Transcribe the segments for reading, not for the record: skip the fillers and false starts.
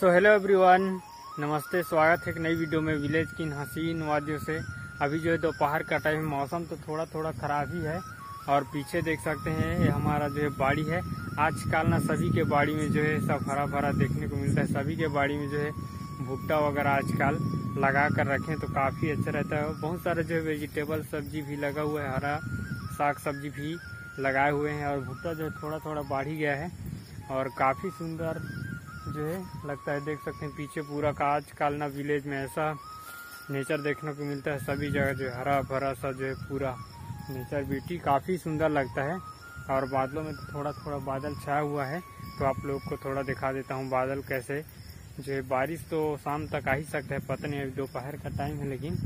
So hello everyone, नमस्ते। स्वागत है एक नई वीडियो में विलेज की हसीन वादियों से। अभी जो है दोपहर का टाइम, मौसम तो थोड़ा थोड़ा ख़राब ही है और पीछे देख सकते हैं ये हमारा जो है बाड़ी है। आजकल ना सभी के बाड़ी में जो है सब हरा भरा देखने को मिलता है। सभी के बाड़ी में जो है भुट्टा वगैरह आजकल लगा कर रखें तो काफ़ी अच्छा रहता है। बहुत सारे जो है वेजिटेबल सब्जी भी लगा हुआ है, हरा साग सब्जी भी लगाए हुए हैं और भुट्टा जो है थोड़ा थोड़ा बढ़ ही गया है और काफ़ी सुंदर जो है लगता है। देख सकते हैं पीछे पूरा का आजकल ना विलेज में ऐसा नेचर देखने को मिलता है। सभी जगह जो हरा भरा सा जो है पूरा नेचर ब्यूटी काफ़ी सुंदर लगता है। और बादलों में थोड़ा थोड़ा बादल छाया हुआ है तो आप लोग को थोड़ा दिखा देता हूँ बादल कैसे जो है। बारिश तो शाम तक आ ही सकता है, पता नहीं, अभी दोपहर का टाइम है। लेकिन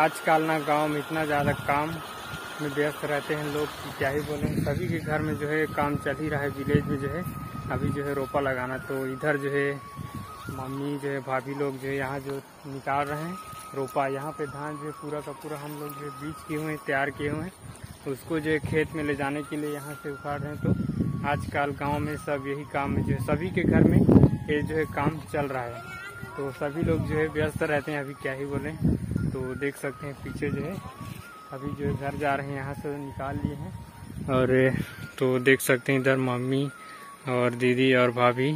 आजकल ना गांव में इतना ज़्यादा काम में व्यस्त रहते हैं लोग कि क्या ही बोलें। सभी के घर में जो है काम चल ही रहा है। विलेज में जो है अभी जो है रोपा लगाना, तो इधर जो है मम्मी जो है भाभी लोग जो है यहाँ जो निकाल रहे हैं रोपा। यहाँ पे धान जो है पूरा का पूरा हम लोग जो बीज किए हुए हैं, तैयार किए हुए हैं, उसको जो है खेत में ले जाने के लिए यहाँ से उखाड़ रहे हैं। तो आजकल गाँव में सब यही काम है, जो है सभी के घर में ये जो है काम चल रहा है। तो सभी लोग जो है व्यस्त रहते हैं, अभी क्या ही बोलें। तो देख सकते हैं पीछे जो है अभी जो है घर जा रहे हैं, यहाँ से निकाल लिए हैं। और तो देख सकते हैं इधर मम्मी और दीदी और भाभी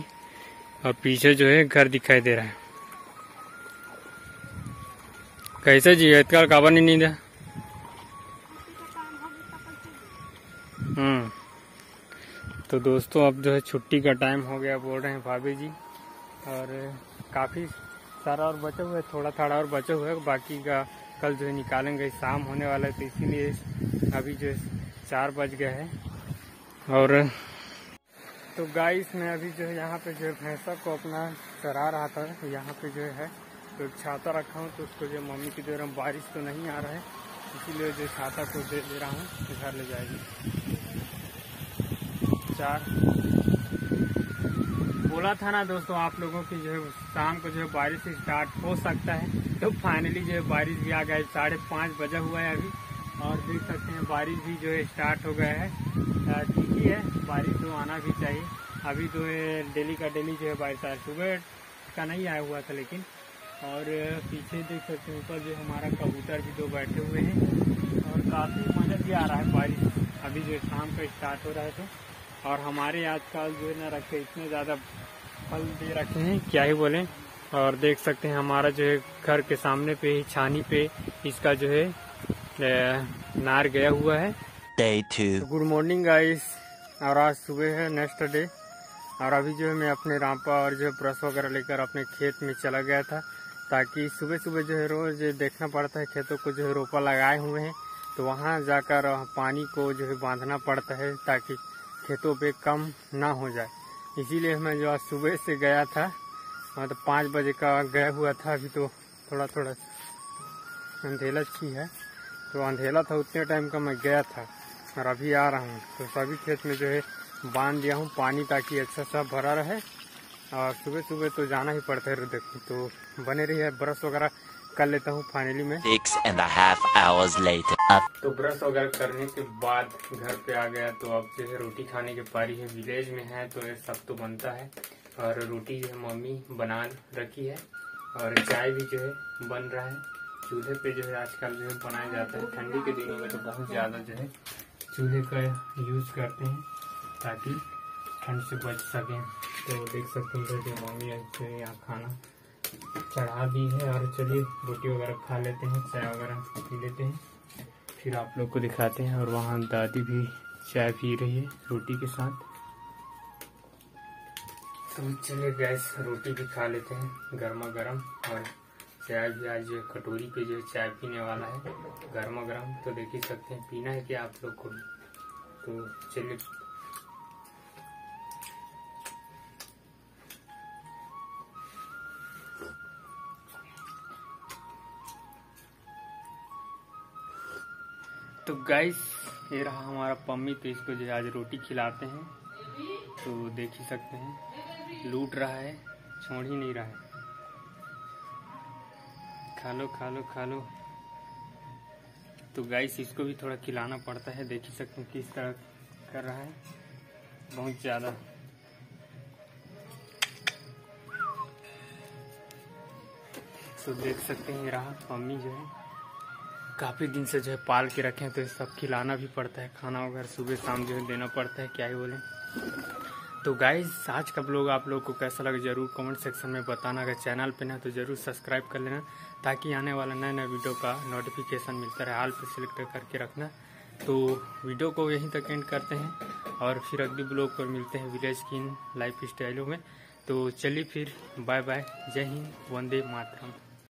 और पीछे जो है घर दिखाई दे रहा है। कैसे जी आजकल काबर नहीं नींद है? तो दोस्तों अब जो है छुट्टी का टाइम हो गया, बोल रहे हैं भाभी जी। और काफ़ी सारा और बचा हुआ है, थोड़ा थोड़ा और बचा हुआ है, बाकी का कल जो है निकालेंगे। शाम होने वाला है तो इसीलिए अभी जो है 4 बज गए हैं। और तो गाइस मैं अभी जो है यहाँ पे जो है भैंसा को अपना चरा रहा था। यहाँ पे जो है तो छाता रखा हूँ, तो उसको जो मम्मी की जो है बारिश तो नहीं आ रहा है, इसीलिए जो छाता को दे दे रहा हूँ, घर ले जाएगी। बोला था ना दोस्तों आप लोगों की जो है शाम को जो है बारिश स्टार्ट हो सकता है, तो फाइनली जो है बारिश भी आ गई। 5:30 बजा हुआ है अभी और देख सकते हैं बारिश भी जो है स्टार्ट हो गया है। ठीक ही है, बारिश तो आना भी चाहिए। अभी तो डेली का डेली जो है बारिश आया, सुबह का नहीं आया हुआ था लेकिन। और पीछे देख सकते हैं ऊपर जो हमारा कबूतर भी दो बैठे हुए हैं और काफ़ी मज़ा भी आ रहा है। बारिश अभी जो शाम का स्टार्ट हो रहा है तो। और हमारे आजकल जो है ना रखे इतने ज़्यादा फल दे रखे हैं, क्या ही बोलें। और देख सकते हैं हमारा जो है घर के सामने पे ही छानी पे इसका जो है नार गया हुआ है। गुड मॉर्निंग गाइस, और आज सुबह है नेक्स्ट डे। और अभी जो है मैं अपने रामपा और जो है ब्रश वगैरह लेकर अपने खेत में चला गया था, ताकि सुबह सुबह जो है रोज़ देखना पड़ता है खेतों को जो है रोपा लगाए हुए हैं, तो वहाँ जाकर पानी को जो है बांधना पड़ता है ताकि खेतों पे कम ना हो जाए। इसीलिए मैं जो आज सुबह से गया था, मतलब 5 बजे का गया हुआ था। अभी तो थोड़ा थोड़ा अंधेला छी है, तो अंधेला था उतने टाइम का मैं गया था और अभी आ रहा हूँ। तो सभी खेत में जो है बांध दिया हूँ पानी, ताकि अच्छा सा भरा रहे। और सुबह सुबह तो जाना ही पड़ता है रुद्र, तो बने रही है। ब्रश वगैरह कर लेता हूँ फाइनली मैं। 6.5 hours later। तो ब्रश वगैरह करने के बाद घर पे आ गया, तो अब जो है रोटी खाने के पारी है। विलेज में है तो ये सब तो बनता है। और रोटी जो है मम्मी बना रखी है और चाय भी जो है बन रहा है। चूल्हे पे जो है आजकल जो है बनाया जाता है। ठंडी के दिनों में तो बहुत ज़्यादा जो है चूल्हे का यूज करते हैं ताकि ठंड से बच सकें। तो देख सकते हैं कि मम्मी जो है यहाँ खाना चढ़ा दी है। और चलिए रोटी वगैरह खा लेते हैं, चाय वगैरह पी लेते हैं, फिर आप लोग को दिखाते हैं। और वहाँ दादी भी चाय पी रही है रोटी के साथ। तो चलिए गैस रोटी भी खा लेते हैं गर्मा गर्म। और चाय भी आज जो कटोरी पे जो चाय पीने वाला है गर्मा गर्म, तो देख ही सकते हैं। पीना है क्या आप लोग को? तो चलिए तो गाइस ये रहा हमारा पम्मी, तो इसको जो आज रोटी खिलाते हैं। तो देख ही सकते हैं लूट रहा है छोड़ ही नहीं रहा है। खा लो खा लो खा लो। तो गाइस इसको भी थोड़ा खिलाना पड़ता है, देख ही सकते हो किस तरह कर रहा है, बहुत ज़्यादा। तो देख सकते हैं ये रहा मम्मी जो है काफ़ी दिन से जो है पाल के रखे हैं, तो सब खिलाना भी पड़ता है, खाना वगैरह सुबह शाम जो है देना पड़ता है, क्या ही बोले। तो गाइस आज का ब्लॉग आप लोगों को कैसा लगा जरूर कमेंट सेक्शन में बताना। अगर चैनल पे ना तो जरूर सब्सक्राइब कर लेना, ताकि आने वाला नया नया वीडियो का नोटिफिकेशन मिलता रहे, ऑल पे सिलेक्ट करके रखना। तो वीडियो को यहीं तक एंड करते हैं और फिर अगले ब्लॉग पर मिलते हैं विलेज की लाइफ स्टाइलों में। तो चलिए फिर बाय बाय, जय हिंद, वंदे मातरम।